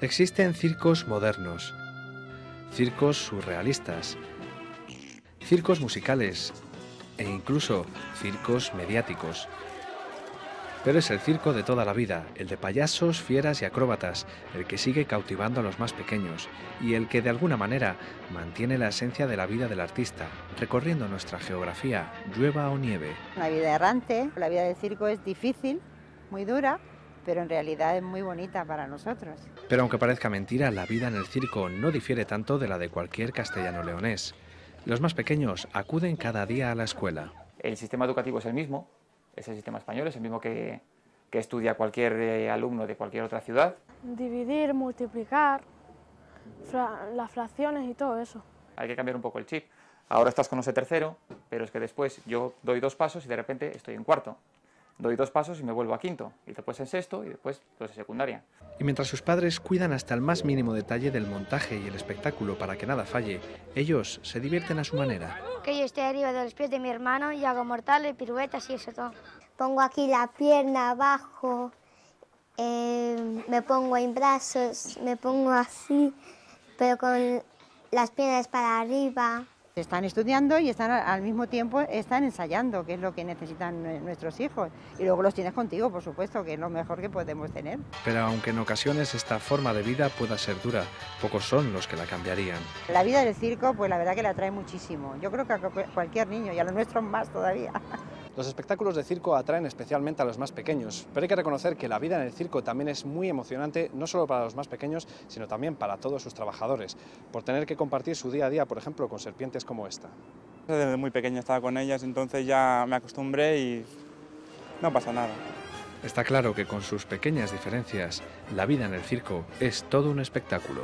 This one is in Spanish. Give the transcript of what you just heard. Existen circos modernos, circos surrealistas, circos musicales e incluso circos mediáticos. Pero es el circo de toda la vida, el de payasos, fieras y acróbatas, el que sigue cautivando a los más pequeños y el que de alguna manera mantiene la esencia de la vida del artista, recorriendo nuestra geografía, llueva o nieve. La vida errante, la vida del circo es difícil, muy dura, pero en realidad es muy bonita para nosotros. Pero aunque parezca mentira, la vida en el circo no difiere tanto de la de cualquier castellano leonés. Los más pequeños acuden cada día a la escuela. El sistema educativo es el mismo. Es el sistema español, es el mismo que estudia cualquier alumno de cualquier otra ciudad. Dividir, multiplicar, las fracciones y todo eso. Hay que cambiar un poco el chip. Ahora estás con ese tercero, pero es que después yo doy 2 pasos y de repente estoy en cuarto. Doy 2 pasos y me vuelvo a quinto, y después en sexto y después los de secundaria. Y mientras sus padres cuidan hasta el más mínimo detalle del montaje y el espectáculo para que nada falle, ellos se divierten a su manera. Que yo estoy arriba de los pies de mi hermano y hago mortales, piruetas y eso todo. Pongo aquí la pierna abajo, me pongo en brazos, me pongo así, pero con las piernas para arriba. Están estudiando y están al mismo tiempo están ensayando, que es lo que necesitan nuestros hijos. Y luego los tienes contigo, por supuesto, que es lo mejor que podemos tener. Pero aunque en ocasiones esta forma de vida pueda ser dura, pocos son los que la cambiarían. La vida del circo, pues la verdad que la atrae muchísimo. Yo creo que a cualquier niño, y a los nuestros más todavía. Los espectáculos de circo atraen especialmente a los más pequeños, pero hay que reconocer que la vida en el circo también es muy emocionante, no solo para los más pequeños, sino también para todos sus trabajadores, por tener que compartir su día a día, por ejemplo, con serpientes como esta. Desde muy pequeño estaba con ellas, entonces ya me acostumbré y no pasa nada. Está claro que con sus pequeñas diferencias, la vida en el circo es todo un espectáculo.